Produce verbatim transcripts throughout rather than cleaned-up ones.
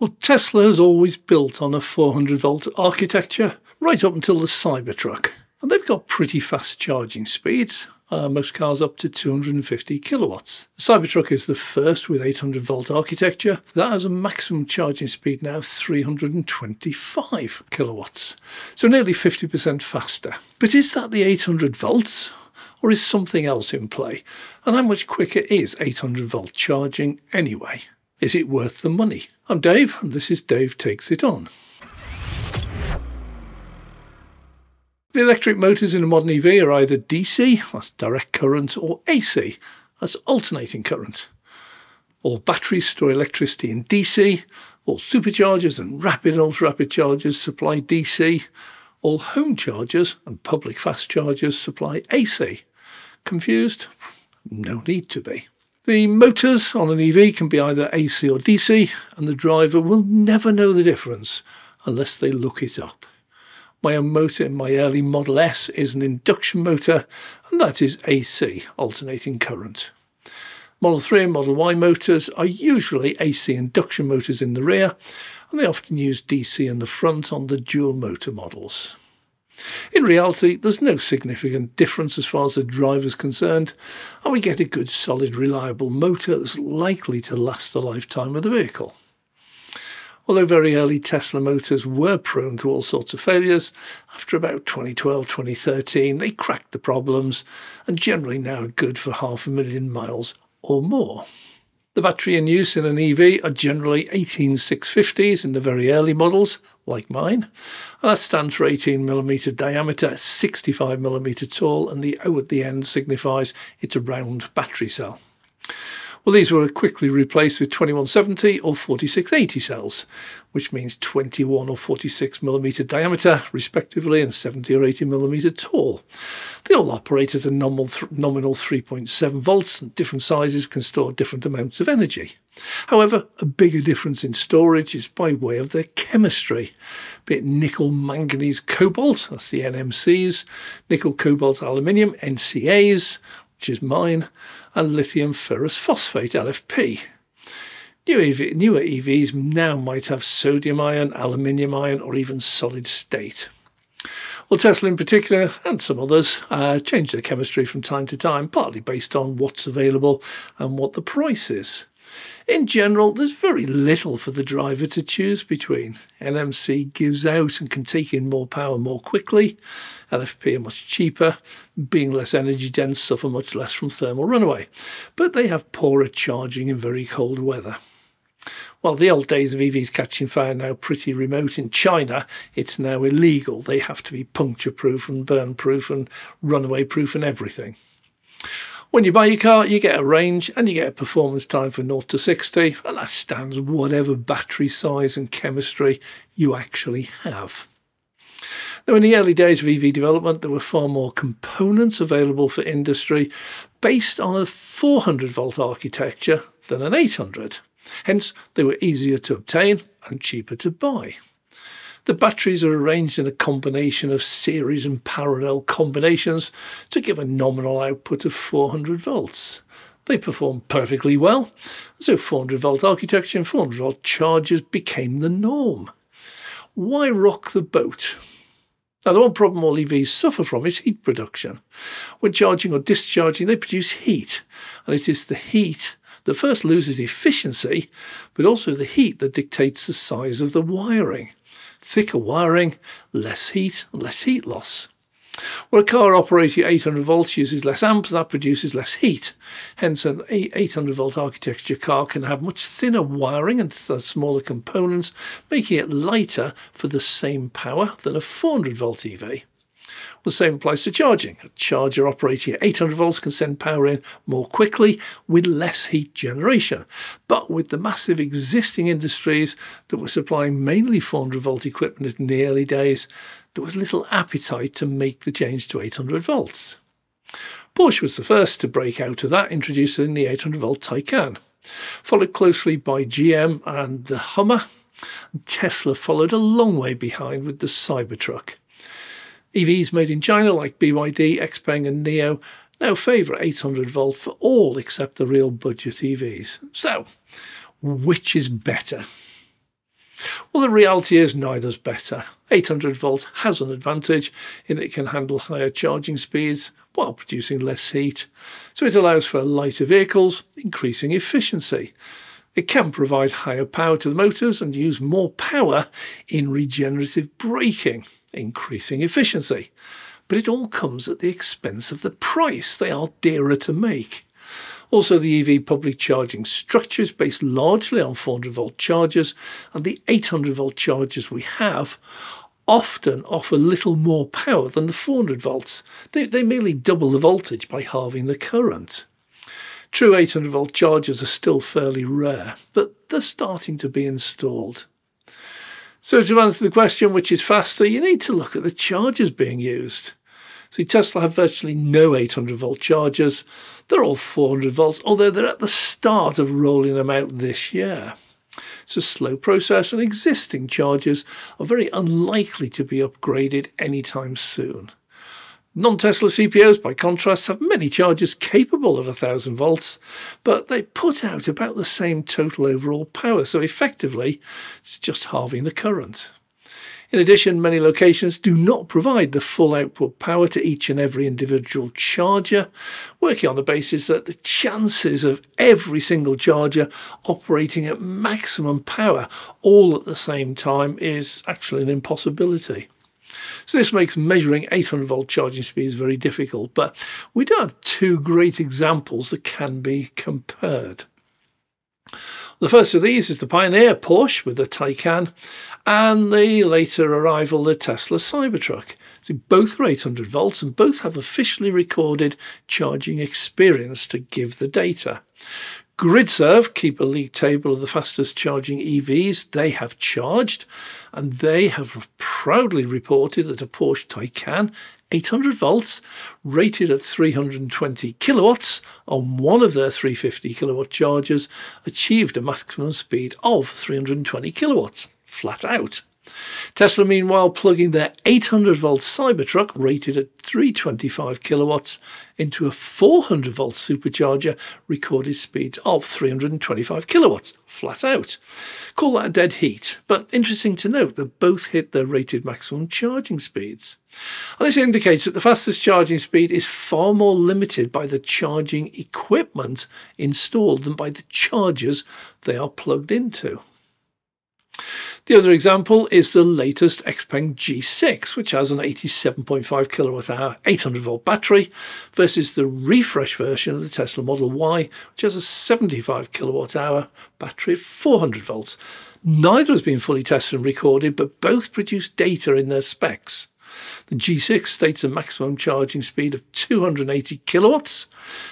Well, Tesla has always built on a four hundred volt architecture, right up until the Cybertruck. And they've got pretty fast charging speeds, uh, most cars up to two hundred fifty kilowatts. The Cybertruck is the first with eight hundred volt architecture. That has a maximum charging speed now of three hundred twenty-five kilowatts, so nearly fifty percent faster. But is that the eight hundred volts? Or is something else in play? And how much quicker is eight hundred volt charging anyway? Is it worth the money? I'm Dave, and this is Dave Takes It On. The electric motors in a modern E V are either D C, that's direct current, or A C, that's alternating current. All batteries store electricity in D C, all superchargers and rapid and ultra-rapid chargers supply D C, all home chargers and public fast chargers supply A C. Confused? No need to be. The motors on an E V can be either A C or D C, and the driver will never know the difference unless they look it up. My own motor in my early Model S is an induction motor, and that is A C, alternating current. Model three and Model Y motors are usually A C induction motors in the rear, and they often use D C in the front on the dual motor models. In reality, there's no significant difference as far as the driver's concerned, and we get a good, solid, reliable motor that's likely to last the lifetime of the vehicle. Although very early Tesla motors were prone to all sorts of failures, after about twenty twelve to twenty thirteen they cracked the problems and generally now are good for half a million miles or more. The battery in use in an E V are generally eighteen six fifties in the very early models, like mine, and that stands for eighteen millimeter diameter, sixty-five millimeter tall, and the O at the end signifies it's a round battery cell. Well, these were quickly replaced with twenty-one seventy or forty-six eighty cells, which means twenty-one or forty-six millimeter diameter respectively and seventy or eighty millimeter tall. They all operate at a nominal three point seven volts, and different sizes can store different amounts of energy. However, a bigger difference in storage is by way of their chemistry, be it nickel, manganese, cobalt, that's the N M Cs, nickel, cobalt, aluminium, N C As, which is mine, and lithium ferrous phosphate, L F P. Newer E Vs now might have sodium ion, aluminium ion, or even solid state. Well, Tesla in particular, and some others, uh, change their chemistry from time to time, partly based on what's available and what the price is. In general, there's very little for the driver to choose between. N M C gives out and can take in more power more quickly. L F P are much cheaper, being less energy dense, suffer much less from thermal runaway, but they have poorer charging in very cold weather. While the old days of E Vs catching fire are now pretty remote, in China it's now illegal. They have to be puncture-proof and burn-proof and runaway-proof and everything. When you buy your car, you get a range and you get a performance time for zero to sixty, and that stands whatever battery size and chemistry you actually have. Now, in the early days of E V development, there were far more components available for industry based on a four hundred volt architecture than an eight hundred. Hence, they were easier to obtain and cheaper to buy. The batteries are arranged in a combination of series and parallel combinations to give a nominal output of four hundred volts. They perform perfectly well, so four hundred volt architecture and four hundred volt chargers became the norm. Why rock the boat? Now, the one problem all E Vs suffer from is heat production. When charging or discharging, they produce heat, and it is the heat that first loses efficiency, but also the heat that dictates the size of the wiring. Thicker wiring, less heat, less heat loss. Well, a car operating at eight hundred volts uses less amps, that produces less heat. Hence, an eight hundred volt architecture car can have much thinner wiring and th smaller components, making it lighter for the same power than a four hundred volt E V. Well, the same applies to charging. A charger operating at eight hundred volts can send power in more quickly with less heat generation. But with the massive existing industries that were supplying mainly four hundred volt equipment in the early days, there was little appetite to make the change to eight hundred volts. Porsche was the first to break out of that, introducing the eight hundred volt Taycan, followed closely by G M and the Hummer. Tesla followed a long way behind with the Cybertruck. E Vs made in China like B Y D, Xpeng and N I O now favour eight hundred volt for all except the real budget E Vs. So, which is better? Well, the reality is neither's better. eight hundred volts has an advantage in that it can handle higher charging speeds while producing less heat, so it allows for lighter vehicles, increasing efficiency. It can provide higher power to the motors and use more power in regenerative braking, increasing efficiency. But it all comes at the expense of the price. They are dearer to make. Also, the E V public charging structure is based largely on four hundred volt chargers, and the eight hundred volt chargers we have often offer little more power than the four hundred volts. They, they merely double the voltage by halving the current. True eight hundred volt chargers are still fairly rare, but they're starting to be installed. So to answer the question, which is faster, you need to look at the chargers being used. See, Tesla have virtually no eight hundred volt chargers. They're all four hundred volts, although they're at the start of rolling them out this year. It's a slow process, and existing chargers are very unlikely to be upgraded anytime soon. Non-Tesla C P Os, by contrast, have many chargers capable of one thousand volts, but they put out about the same total overall power, so effectively it's just halving the current. In addition, many locations do not provide the full output power to each and every individual charger, working on the basis that the chances of every single charger operating at maximum power all at the same time is actually an impossibility. So this makes measuring eight hundred volt charging speeds very difficult, but we do have two great examples that can be compared. The first of these is the pioneer Porsche with the Taycan, and the later arrival the Tesla Cybertruck. So both are eight hundred volts and both have officially recorded charging experience to give the data. GridServe keep a league table of the fastest charging E Vs they have charged, and they have proudly reported that a Porsche Taycan, eight hundred volts, rated at three hundred twenty kilowatts on one of their three hundred fifty kilowatt chargers, achieved a maximum speed of three hundred twenty kilowatts, flat out. Tesla, meanwhile, plugging their eight hundred volt Cybertruck, rated at three hundred twenty-five kilowatts, into a four hundred volt supercharger, recorded speeds of three hundred twenty-five kilowatts, flat out. Call that a dead heat, but interesting to note that both hit their rated maximum charging speeds. And this indicates that the fastest charging speed is far more limited by the charging equipment installed than by the chargers they are plugged into. The other example is the latest Xpeng G six, which has an eighty-seven point five kilowatt hour eight hundred volt battery, versus the refresh version of the Tesla Model Y, which has a seventy-five kilowatt hour battery at four hundred volts. Neither has been fully tested and recorded, but both produce data in their specs. The G six states a maximum charging speed of two hundred eighty kilowatts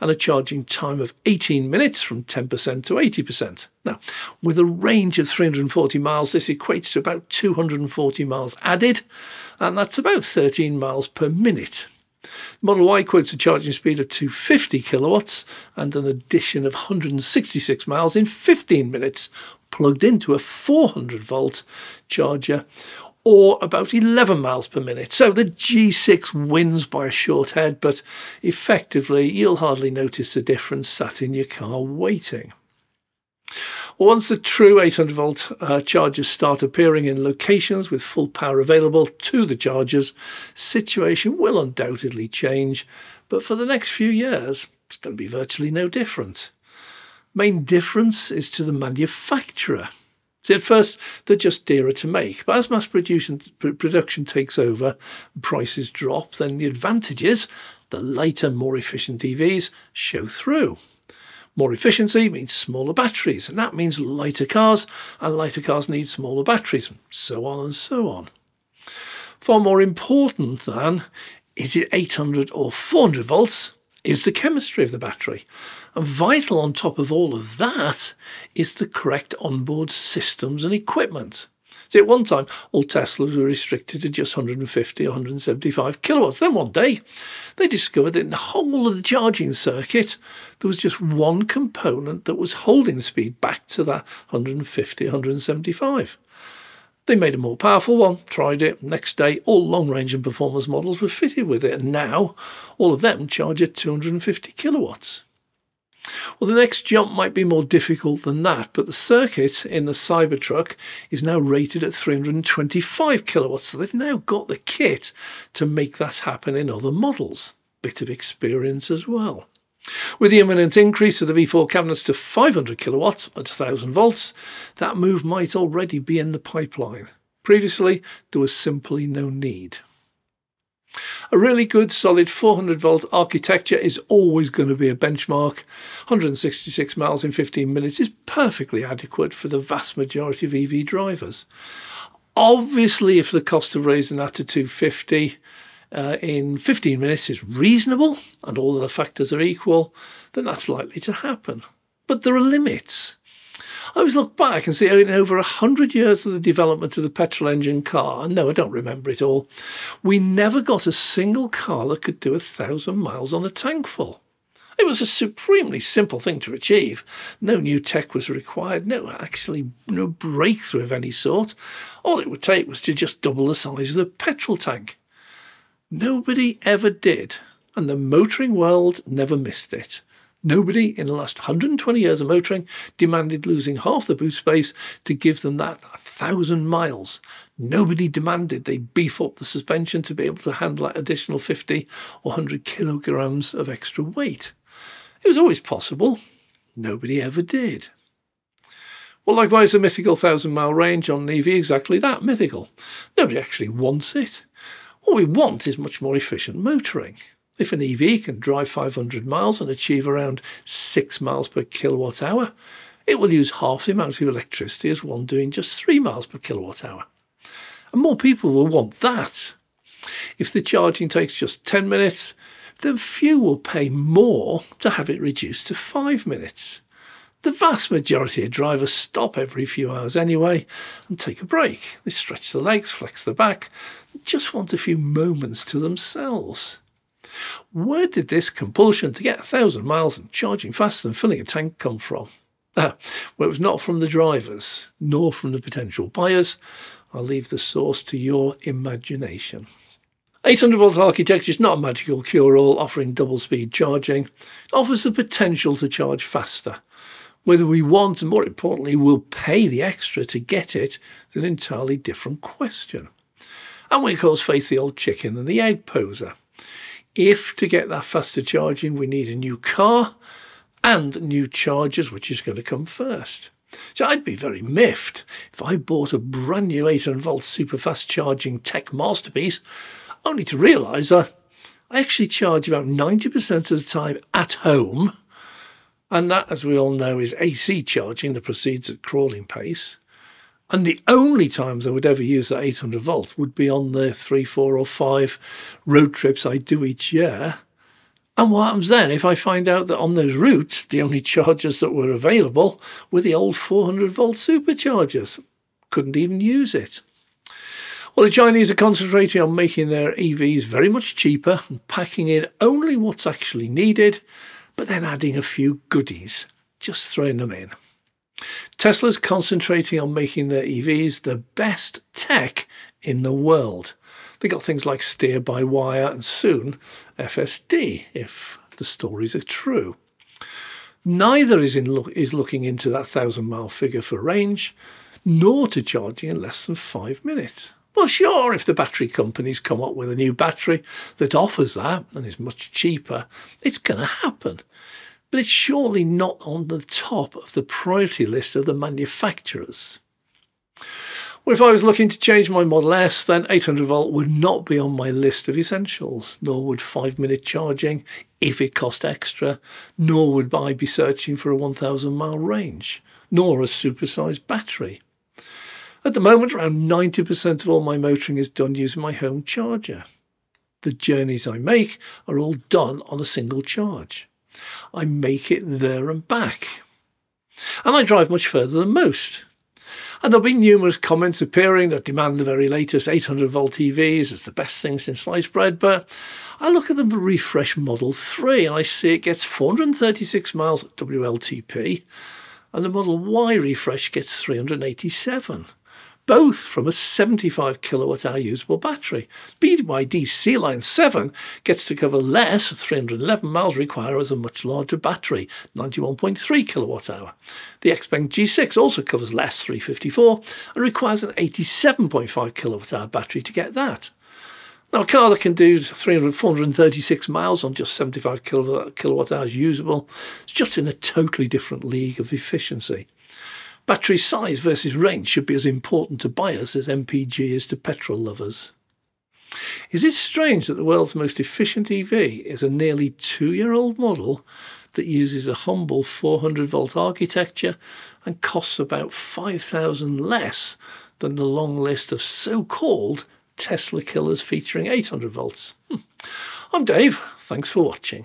and a charging time of eighteen minutes from ten percent to eighty percent. Now, with a range of three hundred forty miles, this equates to about two hundred forty miles added, and that's about thirteen miles per minute. The Model Y quotes a charging speed of two hundred fifty kilowatts and an addition of one hundred sixty-six miles in fifteen minutes, plugged into a four hundred volt charger, or about eleven miles per minute. So the G six wins by a short head, but effectively you'll hardly notice the difference sat in your car waiting. Once the true eight hundred volt uh, chargers start appearing in locations with full power available to the chargers, situation will undoubtedly change, but for the next few years it's going to be virtually no different. Main difference is to the manufacturer. See, at first, they're just dearer to make, but as mass production, production takes over and prices drop, then the advantages, the lighter, more efficient E Vs, show through. More efficiency means smaller batteries, and that means lighter cars, and lighter cars need smaller batteries, and so on and so on. Far more important than, is it eight hundred or four hundred volts? Is the chemistry of the battery. And vital on top of all of that is the correct onboard systems and equipment. See, at one time, all Teslas were restricted to just one hundred fifty or one hundred seventy-five kilowatts. Then one day, they discovered that in the whole of the charging circuit, there was just one component that was holding the speed back to that one hundred fifty, one hundred seventy-five. They made a more powerful one, tried it, next day all long-range and performance models were fitted with it, and now all of them charge at two hundred fifty kilowatts. Well, the next jump might be more difficult than that, but the circuit in the Cybertruck is now rated at three hundred twenty-five kilowatts, so they've now got the kit to make that happen in other models. Bit of experience as well. With the imminent increase of the V four cabinets to five hundred kilowatts at one thousand volts, that move might already be in the pipeline. Previously, there was simply no need. A really good solid four hundred volt architecture is always going to be a benchmark. one hundred sixty-six miles in fifteen minutes is perfectly adequate for the vast majority of E V drivers. Obviously, if the cost of raising that to two hundred fifty uh, in fifteen minutes is reasonable and all of the factors are equal, then that's likely to happen. But there are limits. I always look back and see in over one hundred years of the development of the petrol engine car, and no, I don't remember it all, we never got a single car that could do one thousand miles on a tank full. It was a supremely simple thing to achieve. No new tech was required, no actually no breakthrough of any sort. All it would take was to just double the size of the petrol tank. Nobody ever did, and the motoring world never missed it. Nobody in the last one hundred twenty years of motoring demanded losing half the boot space to give them that one thousand miles. Nobody demanded they beef up the suspension to be able to handle that additional fifty or one hundred kilograms of extra weight. It was always possible. Nobody ever did. Well, likewise, the mythical one thousand mile range on an E V, exactly that, mythical. Nobody actually wants it. What we want is much more efficient motoring. If an E V can drive five hundred miles and achieve around six miles per kilowatt hour, it will use half the amount of electricity as one doing just three miles per kilowatt hour. And more people will want that. If the charging takes just ten minutes, then few will pay more to have it reduced to five minutes. The vast majority of drivers stop every few hours anyway and take a break. They stretch the legs, flex the back, and just want a few moments to themselves. Where did this compulsion to get one thousand miles and charging faster than filling a tank come from? Ah, well, it was not from the drivers, nor from the potential buyers. I'll leave the source to your imagination. eight hundred volt architecture is not a magical cure-all offering double-speed charging. It offers the potential to charge faster. Whether we want, and more importantly, we'll pay the extra to get it, is an entirely different question. And we, of course, face the old chicken and the egg poser. If to get that faster charging we need a new car and new chargers, which is going to come first. So I'd be very miffed if I bought a brand new eight hundred volt super fast charging tech masterpiece only to realise that I actually charge about ninety percent of the time at home, and that, as we all know, is A C charging that proceeds at crawling pace. And the only times I would ever use that eight hundred volt would be on the three, four or five road trips I do each year. And what happens then if I find out that on those routes, the only chargers that were available were the old four hundred volt superchargers? Couldn't even use it. Well, the Chinese are concentrating on making their E Vs very much cheaper and packing in only what's actually needed, but then adding a few goodies, just throwing them in. Tesla's concentrating on making their E Vs the best tech in the world. They got things like steer-by-wire and soon F S D, if the stories are true. Neither is, in lo is looking into that one thousand mile figure for range, nor to charging in less than five minutes. Well, sure, if the battery companies come up with a new battery that offers that and is much cheaper, it's going to happen. But it's surely not on the top of the priority list of the manufacturers. Well, if I was looking to change my Model S, then eight hundred volt would not be on my list of essentials, nor would five minute charging if it cost extra, nor would I be searching for a one thousand mile range, nor a supersized battery. At the moment, around ninety percent of all my motoring is done using my home charger. The journeys I make are all done on a single charge. I make it there and back. And I drive much further than most. And there'll be numerous comments appearing that demand the very latest eight hundred volt E Vs as the best thing since sliced bread, but I look at the refresh Model three and I see it gets four hundred thirty-six miles at W L T P and the Model Y refresh gets three hundred eighty-seven. both from a seventy-five kilowatt hour usable battery. B Y D C-Line seven gets to cover less, three hundred eleven miles, requires a much larger battery, ninety-one point three kilowatt hour. The Xpeng G six also covers less, three hundred fifty-four, and requires an eighty-seven point five kilowatt hour battery to get that. Now, a car that can do four hundred thirty-six miles on just seventy-five kilowatt hours usable is just in a totally different league of efficiency. Battery size versus range should be as important to buyers as M P G is to petrol lovers. Is it strange that the world's most efficient E V is a nearly two-year-old model that uses a humble four hundred volt architecture and costs about five thousand less than the long list of so-called Tesla killers featuring eight hundred volts. Hmm. I'm Dave, thanks for watching.